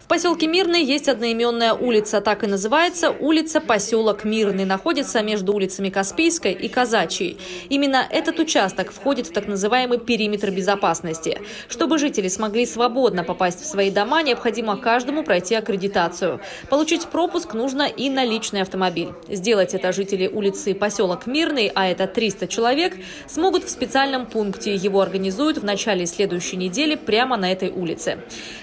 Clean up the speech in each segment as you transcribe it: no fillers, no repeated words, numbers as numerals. В поселке Мирный есть одноименная улица, так и называется улица-поселок Мирный. Находится между улицами Каспийской и Казачьей. Именно этот участок входит в так называемый периметр безопасности. Чтобы жители смогли свободно попасть в свои дома, необходимо каждому пройти аккредитацию. Получить пропуск нужно и на личный автомобиль. Сделать это жители улицы поселок Мирный, а это 300 человек, смогут в специальном пункте. Его организуют в начале следующей недели прямо на этой улице.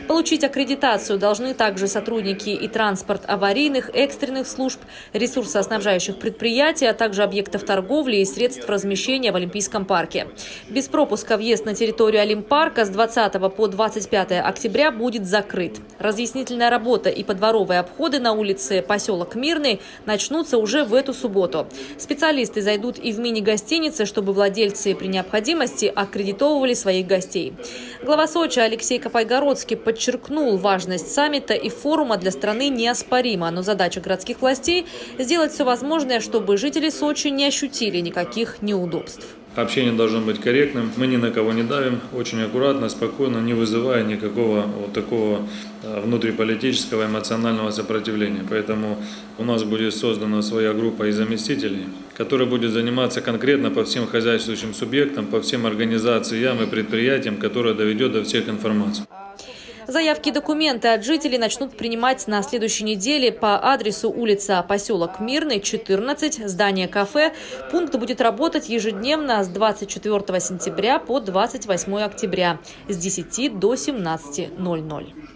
Получить аккредитацию должны также сотрудники и транспорт аварийных, экстренных служб, ресурсоснабжающих предприятий, а также объектов торговли и средств размещения в Олимпийском парке. Без пропуска въезд на территорию Олимпарка с 20 по 25 октября будет закрыт. Разъяснительная работа и подворовые обходы на улице поселок Мирный начнутся уже в эту субботу. Специалисты зайдут и в мини-гостиницы, чтобы владельцы при необходимости аккредитовывали своих гостей. Глава Сочи Алексей Копайгородский подчеркнул важность саммита и форума для страны неоспорима, но задача городских властей – сделать все возможное, чтобы жители Сочи не ощутили никаких неудобств. Общение должно быть корректным, мы ни на кого не давим, очень аккуратно, спокойно, не вызывая никакого вот такого внутриполитического эмоционального сопротивления. Поэтому у нас будет создана своя группа из заместителей, которая будет заниматься конкретно по всем хозяйствующим субъектам, по всем организациям и предприятиям, которые доведет до всех информацию. Заявки и документы от жителей начнут принимать на следующей неделе по адресу улица поселок Мирный, 14, здание кафе. Пункт будет работать ежедневно с 24 сентября по 28 октября с 10 до 17:00.